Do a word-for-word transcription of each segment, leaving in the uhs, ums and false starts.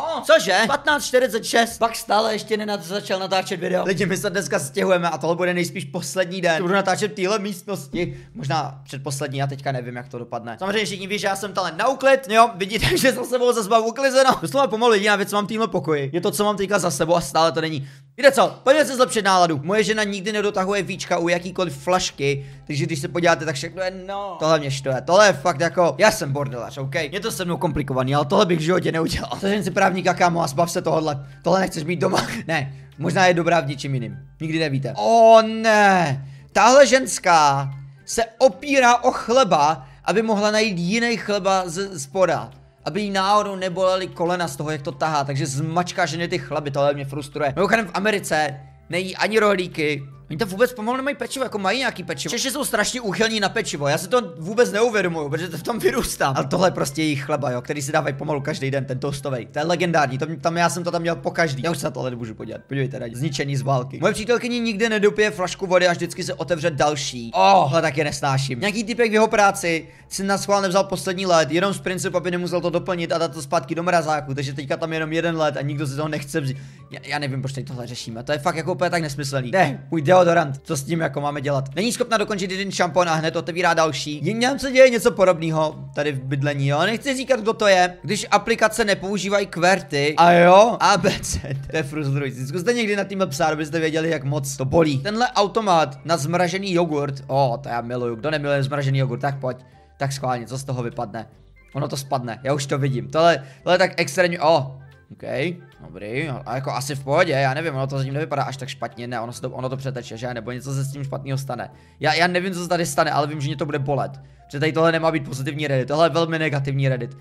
O, cože? patnáct čtyřicet šest. Pak stále ještě nenad začal natáčet video. Lidi, my se dneska stěhujeme a tohle bude nejspíš poslední den. Budu natáčet v téhle místnosti. Možná předposlední, já teďka nevím, jak to dopadne. Samozřejmě všichni ví, že já jsem talent na uklid. Jo, vidíte, že za sebou zase mám uklizeno. Doslova pomalu jediná věc, co mám v téhle pokoji. Je to, co mám teďka za sebou a stále to není. Víte co? Pojďme se zlepšit náladu. Moje žena nikdy nedotahuje víčka u jakýkoliv flašky, takže když se podíváte, tak všechno je no. Tohle mě štve. Tohle je fakt jako. Já jsem bordelař, OK. Je to se mnou komplikovaný, ale tohle bych v životě neudělal. Sežen si právníka, kámo, a zbav se tohohle. Tohle nechceš mít doma. Ne, možná je dobrá v něčím jiným. Nikdy nevíte. O ne. Tahle ženská se opírá o chleba, aby mohla najít jiný chleba z spoda. Aby jí náhodou nebolely kolena z toho, jak to tahá, takže zmačká ženy ty chlaby, tohle mě frustruje. Mimochodem v Americe nejí ani rohlíky. Oni to vůbec pomalu nemají pečivo, jako mají nějaký pečivo. Češi jsou strašně úchylní na pečivo, já se to vůbec neuvědomuju, protože to v tom vyrůstám. Ale tohle je prostě jejich chleba, jo, který si dávají pomalu každý den, ten toastovej. To je legendární, to mě, tam já jsem to tam měl po každý. Já už se na tohle nemůžu podívat, podívejte na ně, zničený z války. Moje přítelkyni nikdy nedopije flašku vody a vždycky se otevře další. Oh, ale tak je nesnáším. Nějaký typek v jeho práci si na schvál nevzal poslední led, jenom z principu, aby nemusel to doplnit a dát to zpátky do mrazáku, takže teďka tam jenom jeden led a nikdo si toho nechce vzít. Já, já nevím, proč teď tohle řešíme, to je fakt jako úplně tak nesmyslný. Ne, půj deodorant, co s tím jako máme dělat? Není schopna dokončit jeden šampon a hned otevírá další. Jinam se děje něco podobného tady v bydlení, jo? Nechci říkat, kdo to je, když aplikace nepoužívají kverty. A jo, A B C. To je frustrující. Zkuste někdy na tímhle psát, abyste věděli, jak moc to bolí. Tenhle automat na zmražený jogurt. O, to já miluju. Kdo nemiluje zmražený jogurt, tak pojď. Tak schválně, co z toho vypadne? Ono to spadne, já už to vidím. Tohle, tohle je tak extrémně. O, OK, dobrý, a jako asi v pohodě, já nevím, ono to zatím nevypadá až tak špatně, ne, ono, se to, ono to přeteče, že, nebo něco se s tím špatného stane. Já, já nevím, co se tady stane, ale vím, že mě to bude bolet. Protože tady tohle nemá být pozitivní Reddit, tohle je velmi negativní Reddit.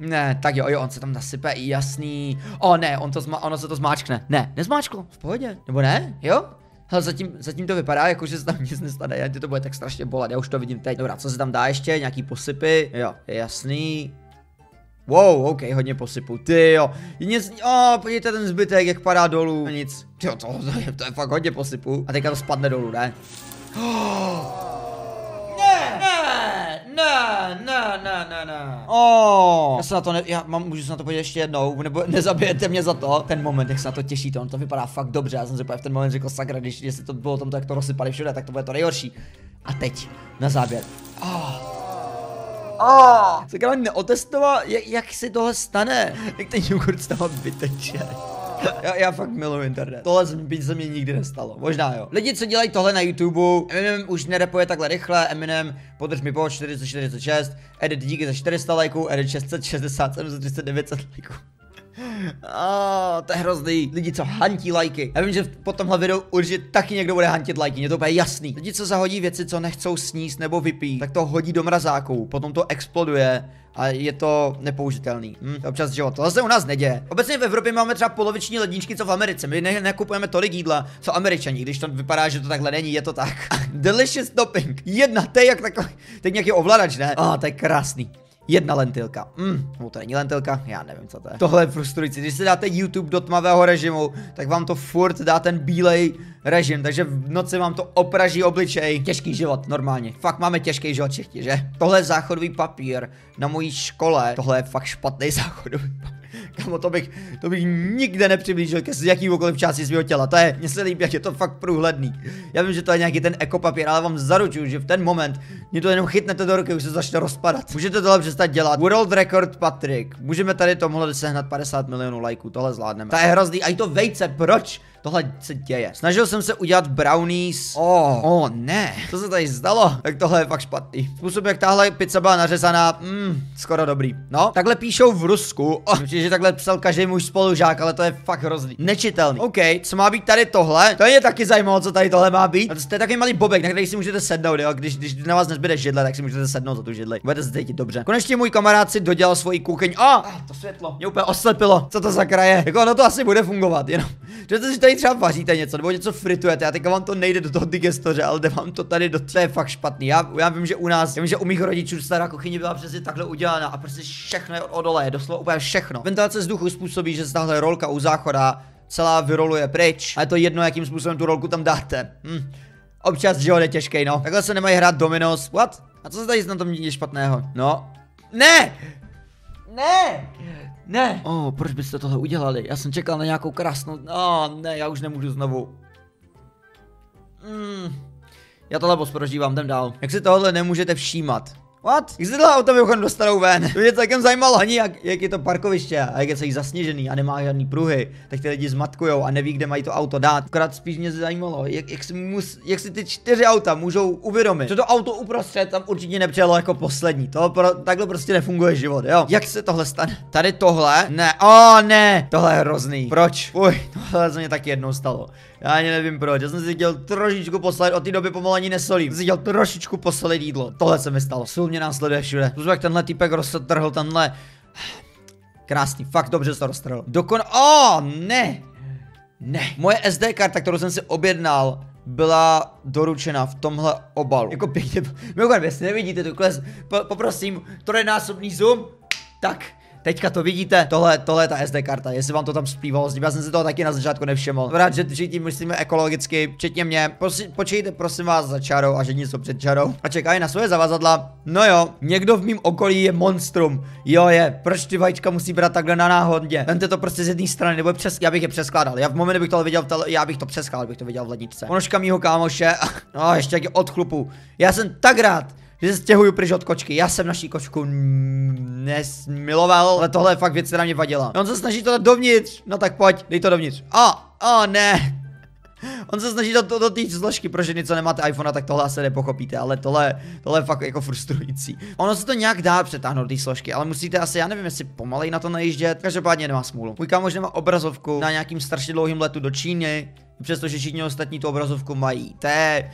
Ne, tak jo, jo, on se tam nasype, jasný. O ne, on to zma, ono se to zmáčkne. Ne, nezmáčklo, v pohodě, nebo ne, jo? Hele, zatím, zatím to vypadá, jako že se tam nic nestane, já to bude tak strašně bolet, já už to vidím teď. Dobrá, co se tam dá ještě, nějaký posypy, jo, je jasný. Wow, OK, hodně posypu, ty jo. Oh, podívejte ten zbytek, jak padá dolů. Nic, jo, to, to, je, to je fakt hodně posypu. A teďka to spadne dolů, ne? Ne, ne, ne, ne, ne, ne, ne. Oh, já se na to ne, já mám, můžu se na to podívat ještě jednou, nebo nezabijete mě za to. Ten moment, jak se na to těšíte, on to vypadá fakt dobře. Já jsem si v ten moment řekl, sakra, když jestli to bylo tam, jak to rozsypali všude, tak to bude to nejhorší. A teď, na závěr. Oh. Oh, se krát neotestoval, jak, jak si tohle stane, jak ten jogurt stává vyteče. já, já fakt miluji internet, tohle být se mě nikdy nestalo, možná jo. Lidi, co dělají tohle na YouTube, Eminem už nerepuje takhle rychle, Eminem, podrž mi po čtyři sta čtyřicet šest, Edit díky za čtyři sta lajků, Edit šest set šedesát, sedm set třicet devět lajků. Oh, to je hrozný. Lidi, co hantí lajky. Já vím, že po tomhle videu určitě taky někdo bude hantit lajky, mě to bude jasný. Lidi, co zahodí věci, co nechcou sníst nebo vypít, tak to hodí do mrazáku, potom to exploduje a je to nepoužitelný. Hm, občas život. Tohle se u nás neděje. Obecně v Evropě máme třeba poloviční ledničky, co v Americe. My ne nekupujeme tolik jídla, co Američani, když to vypadá, že to takhle není, je to tak. Delicious topping. Jedna, to je jak takový. Teď nějaký ovladač, ne? A, oh, to je krásný. Jedna lentilka. Mm, no to není lentilka, já nevím, co to je. Tohle je frustrující. Když se dáte YouTube do tmavého režimu, tak vám to furt dá ten bílej režim, takže v noci vám to opraží obličej. Těžký život, normálně. Fakt máme těžký život všichni, že? Tohle je záchodový papír na mojí škole. Tohle je fakt špatný záchodový papír. Kamo, to bych, to bych nikde nepřiblížil ke jakýmkoliv části svého těla. To je, mně se líbí, jak je to fakt průhledný. Já vím, že to je nějaký ten ekopapír, ale vám zaručuju, že v ten moment mě to jenom chytnete do ruky, už se začne rozpadat. Můžete tohle přestat dělat. World record Patrick. Můžeme tady tomhle sehnat padesát milionů lajků, tohle zvládneme. To je hrozný, a i to vejce, proč? Tohle se děje. Snažil jsem se udělat brownies. Oh, oh ne. Co se tady zdalo? Tak tohle je fakt špatný. Způsob, jak tahle pizza byla nařezaná, mm, skoro dobrý. No, takhle píšou v Rusku. Oh, že takhle psal každý muž spolužák, ale to je fakt hrozný. Nečitelný. OK, co má být tady tohle? To je taky zajímavé, co tady tohle má být. A to je takový malý bobek, na který si můžete sednout, jo. Když, když na vás nezbyde židle, tak si můžete sednout za tu židli. Budete se cítit dobře. Konečně můj kamarád si dodělal svoji kuchyň. A oh, to světlo mě úplně oslepilo. Co to za kraje? Jako ono to asi bude fungovat, jenom. Třeba vaříte něco, nebo něco fritujete, a teďka vám to nejde do toho digestoře, ale jde vám to tady do toho. To je fakt špatný. Já, já vím, že u nás, já vím, že u mých rodičů stará kuchyně byla přesně takhle udělána a prostě všechno je odolé, doslova úplně všechno. Ventilace vzduchu způsobí, že se tahle rolka u záchoda celá vyroluje pryč, a je to jedno, jakým způsobem tu rolku tam dáte. Hm. Občas život je těžký, no. Takhle se nemají hrát dominos. What? A co se tady na tom je špatného? No. Ne! Ne! Ne! O, oh, proč byste tohle udělali? Já jsem čekal na nějakou krásnou... No, oh, ne, já už nemůžu znovu. Mm. Já tohle boss prožívám, jdem dál. Jak se tohle nemůžete všímat? What? Jak se tohle auto vyuchom dostanou ven? To mě celkem zajímalo ani, jak, jak je to parkoviště a jak je celý zasněžený a nemá žádný pruhy. Tak ty lidi zmatkujou a neví, kde mají to auto dát. Akorát spíš mě zajímalo, jak, jak, si, mus, jak si ty čtyři auta můžou uvědomit, že to auto uprostřed tam určitě nepřijelo jako poslední. To pro, takhle prostě nefunguje život, jo? Jak se tohle stane? Tady tohle? Ne, o ne, tohle je hrozný. Proč? Fuj, tohle se mě taky jednou stalo. Já ani nevím proč, já jsem si dělal trošičku poslední, od té doby pomalu ani nesolím. Jsem si dělal trošičku poslední jídlo, tohle se mi stalo. Sůl mě následuje všude. Způsob, jak tenhle týpek roztrhl, tenhle... Krásný, fakt dobře se to roztrhl. Dokon... Oh, ne! Ne. Moje S D karta, kterou jsem si objednal, byla doručena v tomhle obalu. Jako pěkně... Mimochodem, jestli nevidíte tu kles, poprosím, trojnásobný zoom, tak... Teďka to vidíte, tohle, tohle je ta S D karta, jestli vám to tam splývalo s ním, já jsem si toho taky na začátku nevšiml. Vrát, že, že tím myslíme ekologicky, včetně mě, počkejte prosím vás za čarou a žení jsou před čarou a čekají na svoje zavazadla. No jo, někdo v mém okolí je monstrum, jo je, proč ty vajíčka musí brát takhle na náhodně? Vemte to prostě z jedné strany, nebo přes, já bych je přeskládal, já v moment bych to viděl, já bych to přeskládal, bych to viděl v ledničce. Ponožka mýho kámoše, no ještě jak je od chlupu, já jsem tak rád, že se stěhuju pryč od kočky. Já jsem naší kočku nesmiloval, ale tohle je fakt věc, která mě vadila. On se snaží to dát dovnitř. No tak pojď, dej to dovnitř. A, a ne. On se snaží do, do té zložky, protože něco nemáte iPhone, tak tohle asi nepochopíte, ale tohle, tohle je fakt jako frustrující. Ono se to nějak dá přetáhnout do té složky, ale musíte asi, já nevím, jestli pomalej na to najíždět. Každopádně nemá smůlu. Můj kámoš nemá obrazovku na nějakým strašně dlouhým letu do Číny, přestože všichni ostatní tu obrazovku mají. To je,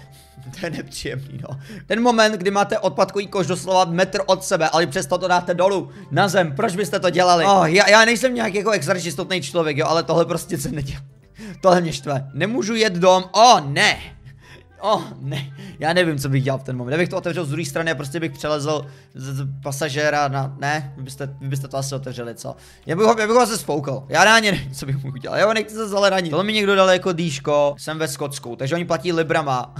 to je nepříjemný, no. Ten moment, kdy máte odpadkový koš doslova metr od sebe, ale přesto to dáte dolů na zem, proč byste to dělali? Oh, já, já nejsem nějak jako extra čistotný člověk, jo, ale tohle prostě se nedělá. Tohle mě štve. Nemůžu jet dom. O, ne. O, ne. Já nevím, co bych dělal v ten moment. Já bych to otevřel z druhé strany a prostě bych přelezl z, z pasažéra na... Ne, vy byste, vy byste to asi otevřeli, co? Já bych, já bych ho se spoukal. Já ráně nevím, co bych mohl dělat. Já ho nechci se zaleranit. Tohle mi někdo dal jako dýško. Jsem ve Skotsku, takže oni platí librama.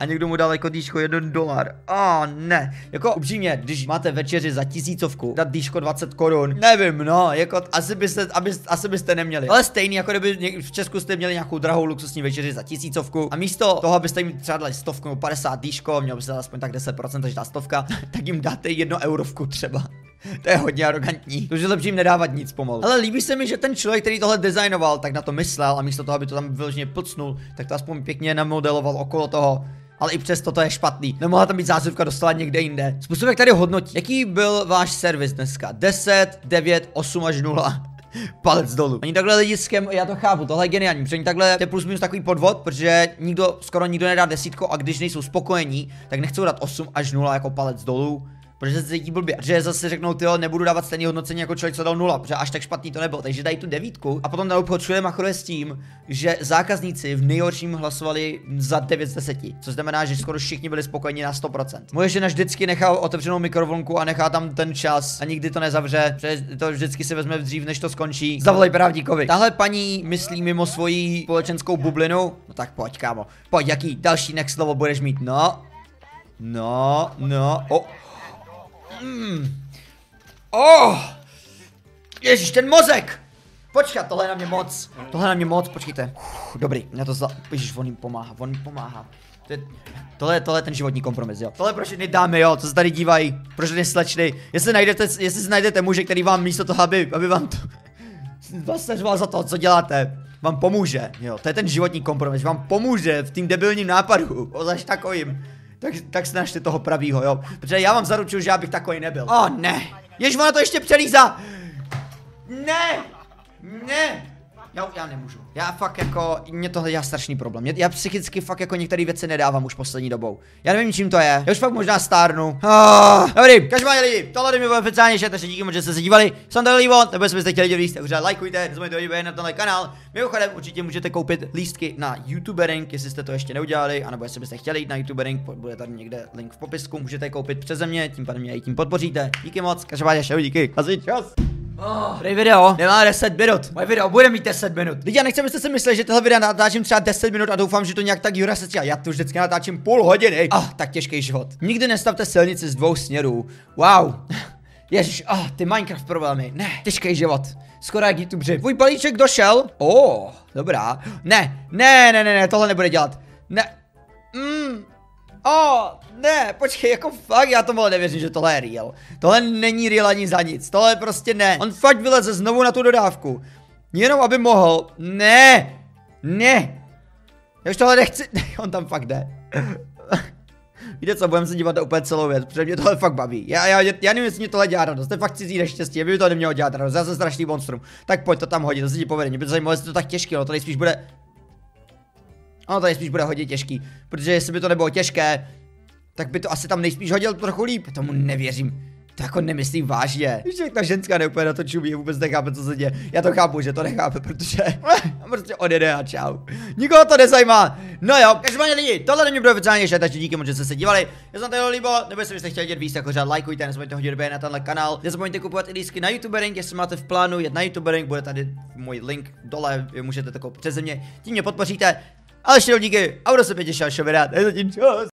A někdo mu dal jako dýško jeden dolar. O, ne. Jako upřímně, když máte večeři za tisícovku, dát dýško dvacet korun. Nevím, no, jako asi byste, abyste, asi byste neměli. Ale stejný, jako kdyby v Česku jste měli nějakou drahou luxusní večeři za tisícovku. A místo toho, abyste jim třeba dali stovku nebo padesát dýško, měl byste aspoň tak deset procent, takže ta stovka, tak jim dáte jedno eurovku třeba. To je hodně arrogantní. To už je lepší jim nedávat nic pomalu. Ale líbí se mi, že ten člověk, který tohle designoval, tak na to myslel a místo toho, aby to tam vyloženě plcnul, tak to aspoň pěkně namodeloval okolo toho. Ale i přesto to je špatný. Nemohla tam být zásuvka dostala někde jinde. Způsob, jak tady hodnotí. Jaký byl váš servis dneska? deset, devět, osm až nula. Palec dolů. Oni takhle lidi s kem, já to chápu, tohle je geniální, protože takhle to je plus minus takový podvod, protože nikdo, skoro nikdo nedá desítku a když nejsou spokojení, tak nechcou dát osm až nula jako palec dolů. Protože se cítí blbě, že zase řeknou, tyjo, nebudu dávat stejný hodnocení jako člověk, co dal nula, protože až tak špatný to nebylo, takže dají tu devítku a potom na obchodčuje machruje s tím, že zákazníci v nejhorším hlasovali za devět z deseti, což znamená, že skoro všichni byli spokojeni na sto procent. Moje žena vždycky nechá otevřenou mikrovlnku a nechá tam ten čas a nikdy to nezavře, protože to vždycky si vezme dřív, než to skončí. Zavolej právníkovi. Tahle paní myslí mimo svoji společenskou bublinu, no tak pojď, kámo, pojď, jaký další next slovo budeš mít, no, no, no, oh. Mm. Oh! Ježíš, ten mozek! Počkat, tohle je na mě moc. Tohle je na mě moc, počkejte. Uf, dobrý, na to za... Ježíš, on jim pomáhá, on jim pomáhá. To je, tohle, tohle je ten životní kompromis, jo. Tohle pro všechny dámy, jo, co se tady dívají. Pro všechny slečny. Jestli najdete, jestli si najdete muže, který vám místo toho, aby, aby vám to... vás seřval za to, co děláte. Vám pomůže, jo. To je ten životní kompromis, vám pomůže v tím debilním nápadu. Ozaž takovým. Tak, tak snažte toho pravýho, jo. Protože já vám zaručuju, že já bych takový nebyl. O, oh, ne. Jež ona to ještě přelízá. Ne. Ne. Já, já nemůžu. Já fakt jako, mě tohle dělá strašný problém. Mě, já psychicky fakt jako některé věci nedávám už poslední dobou. Já nevím, čím to je. Já už fakt možná stárnu. Oh, dobrý, každopádně lidi, tohle mi bylo oficiálně vše, takže díky moc, že jste se dívali. Jsem tady Lívo, nebo jsme se chtěli dělat lístek, takže lajkujte, nezapomeňte odběr na tenhle kanál. Mimochodem určitě můžete koupit lístky na YouTubering, jestli jste to ještě neudělali, anebo jestli byste chtěli jít na YouTubering, bude tady někde link v popisku, můžete koupit přeze mě, tím pádem mě i tím podpoříte. Díky moc, každopádně šel, díky. Asi čas. Oh, tady video nemá deset minut. Moje video bude mít deset minut. Lidi, já nechci, abyste si mysleli, že tohle video natáčím třeba deset minut a doufám, že to nějak tak Jura se stříhá. Já to vždycky natáčím půl hodiny. Ah, oh, tak těžký život. Nikdy nestavte silnici z dvou směrů. Wow. Ježiš, ah, ty Minecraft problémy, ne, těžký život. Skoro jak YouTubeři. Tvůj balíček došel. Oh, dobrá. Ne, ne, ne, ne, ne, tohle nebude dělat. Ne. Mm. Oh, ne, počkej, jako fakt, já tomu nevěřím, že tohle je real. Tohle není real ani za nic, tohle prostě ne. On fakt vyleze znovu na tu dodávku. Jenom aby mohl. Ne, ne. Já už tohle nechci, on tam fakt jde. Víte co, budeme se dívat na úplně celou věc, protože mě tohle fakt baví. Já, já, já nevím, jestli mě tohle dělá radost, to je fakt cizí neštěstí, aby mi to nemělo dělat radost, já jsem strašný monstrum. Tak pojď to tam hodit, to se ti povede, mě by to zajímalo, jestli to tak těžké, no to nejspíš bude... Ono to nejspíš bude hodit těžký, protože jestli by to nebylo těžké, tak by to asi tam nejspíš hodil trochu líp. Já tomu nevěřím. To jako nemyslím vážně. Ještě ta ženská neúplně na to čumí, vůbec nechápe, co se děje. Já to chápu, že to nechápe, protože prostě odjede a čau. Nikoho to nezajímá. No jo, každopádně lidi, tohle není bylo oficiálně šet, takže díky moc, že jste se dívali. Já jsem to líbilo, nebo jestli byste chtěli dělat víc, tak pořád lajkujte, nezapomeňte hodit odběr na tenhle kanál. Nezapomeňte kupovat i lístky na YouTubering, jestli máte v plánu jet na YouTubering, bude tady můj link dole, můžete to koupit přes mě. Tím mě podpoříte. Ale ještě díky, a budu se pětěšit, až ho vydat.